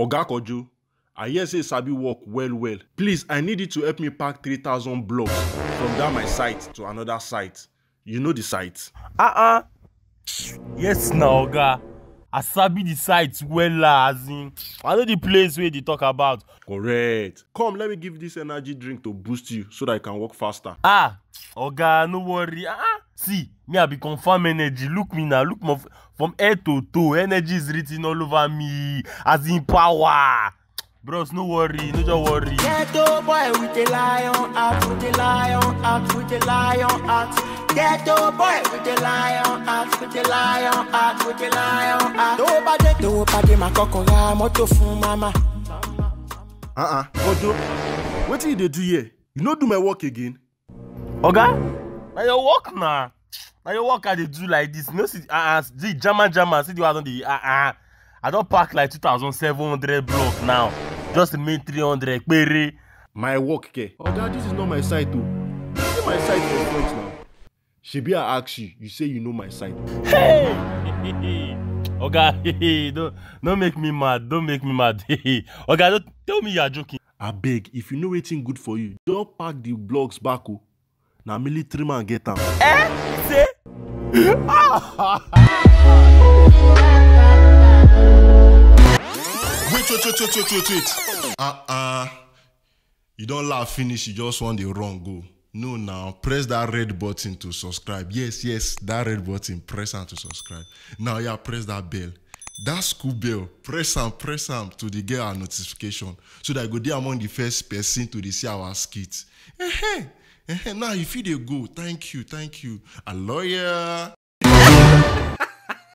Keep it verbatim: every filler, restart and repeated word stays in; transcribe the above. Oga Kojo, I hear say sabi work well well. Please, I need you to help me pack three thousand blocks from that my site to another site. You know the site? Uh-uh. Yes na Oga. I sabi the site well as in. I know the place where they talk about. Correct. Come, let me give this energy drink to boost you so that you can work faster. Ah, Oga, no worry. Ah, see, me I be confirm energy. Look me now, look my from head to toe. Energy is written all over me, as in power. Bros, no worry, no just worry. Get up, boy, with the lion out, with the lion out, with the lion out. Ghetto boy with the lion act, with the lion act, with the lion act. Nobody, nobody, my cocoa, moto for mama. Uh-uh. Kojo, what did they do here? You no do my work again? Oga, now your work now. Now your work I they do like this. No see, uh-uh, see, jama jama, see the one on the uh-uh. I don't pack like two thousand seven hundred block now. Just remain three hundred, query. My work, okay? Oga, this is not my site too. This is my site for points now. Shebi, I ask you, you say you know my side. Hey! Oga, okay, don't, don't make me mad, don't make me mad. Oga, okay, don't tell me you are joking. I beg, if you know anything good for you, don't pack the blocks back. Now, military man get out. Eh? Say? Wait, wait, wait, wait, wait, wait, wait. Uh uh. You don't laugh, finish, you just want the wrong goal. No, now press that red button to subscribe. Yes, yes, that red button, press and to subscribe. Now, yeah, press that bell. That school bell, press and press and to the get our notification so that I go there among the first person to the see our skits. Eh, eh, eh, now, if you dey go, thank you, thank you. A lawyer.